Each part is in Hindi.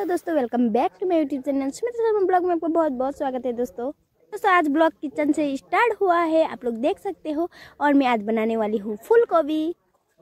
हेलो दोस्तों, welcome back to my YouTube channel Sumitra Sharma blog में आपको बहुत बहुत स्वागत है। दोस्तों आज ब्लॉग किचन से स्टार्ट हुआ है, आप लोग देख सकते हो। और मैं आज बनाने वाली हूँ फूल गोभी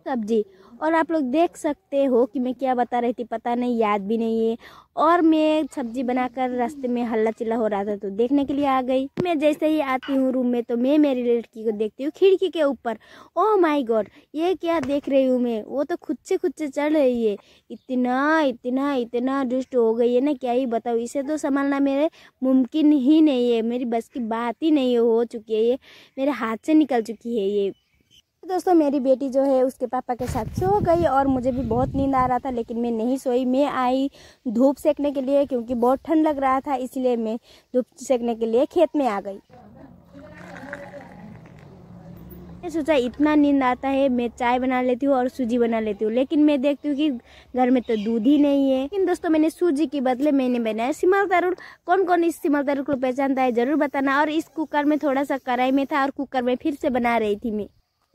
सब्जी। और आप लोग देख सकते हो कि मैं क्या बता रही थी, पता नहीं, याद भी नहीं है। और मैं सब्जी बनाकर रास्ते में हल्ला चिल्ला हो रहा था तो देखने के लिए आ गई। मैं जैसे ही आती हूँ रूम में तो मैं मेरी लड़की को देखती हूँ खिड़की के ऊपर। ओह माय गॉड, ये क्या देख रही हूँ मैं, वो तो खुद से चढ़ रही है। इतना दुष्ट हो गई है ना, क्या ही बताऊँ। इसे तो संभालना मेरे मुमकिन ही नहीं है, मेरी बस की बात ही नहीं हो चुकी है। ये मेरे हाथ से निकल चुकी है। ये दोस्तों मेरी बेटी जो है उसके पापा के साथ सो गई और मुझे भी बहुत नींद आ रहा था, लेकिन मैं नहीं सोई। मैं आई धूप सेकने के लिए, क्योंकि बहुत ठंड लग रहा था, इसलिए मैं धूप सेकने के लिए खेत में आ गई। मैं सोचा इतना नींद आता है, मैं चाय बना लेती हूँ और सूजी बना लेती हूँ, लेकिन मैं देखती हूँ कि घर में तो दूध ही नहीं है। लेकिन दोस्तों मैंने सूजी के बदले मैंने बनाया सिमर तरुल। कौन इस सिमर तरुल को पहचानता है ज़रूर बताना। और इस कुकर में थोड़ा सा, कढ़ाई में था और कुकर में फिर से बना रही थी मैं।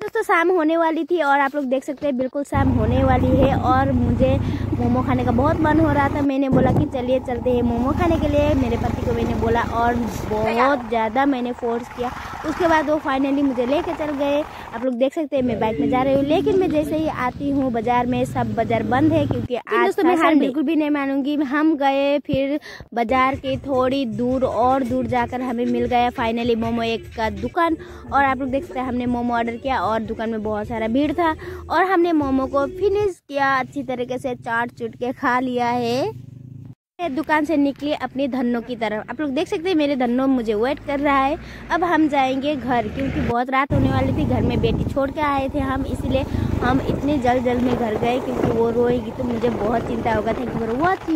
दोस्तों शाम होने वाली थी और आप लोग देख सकते हैं बिल्कुल शाम होने वाली है। और मुझे मोमो खाने का बहुत मन हो रहा था। मैंने बोला कि चलिए चलते हैं मोमो खाने के लिए, मेरे पति को मैंने बोला, और बहुत ज़्यादा मैंने फोर्स किया। उसके बाद वो फाइनली मुझे लेके चल गए। आप लोग देख सकते हैं मैं बाइक में जा रही हूँ, लेकिन मैं जैसे ही आती हूँ बाजार में, सब बाजार बंद है क्योंकि आज दोस्तों मैं हार बिल्कुल भी नहीं मानूंगी। हम गए फिर बाजार के थोड़ी दूर और दूर जाकर हमें मिल गया फाइनली मोमो एक का दुकान। और आप लोग देख सकते हैं हमने मोमो ऑर्डर किया और दुकान में बहुत सारा भीड़ था और हमने मोमो को फिनिश किया, अच्छी तरीके से चाट चुट के खा लिया है। दुकान से निकले अपने धनों की तरफ। आप लोग देख सकते हैं मेरे धनों मुझे वेट कर रहा है। अब हम जाएंगे घर, क्योंकि बहुत रात होने वाली थी। घर में बेटी छोड़ के आए थे हम, इसलिए हम इतने जल्द में घर गए, क्योंकि वो रोएगी तो मुझे बहुत चिंता होगा। Thank you for watching.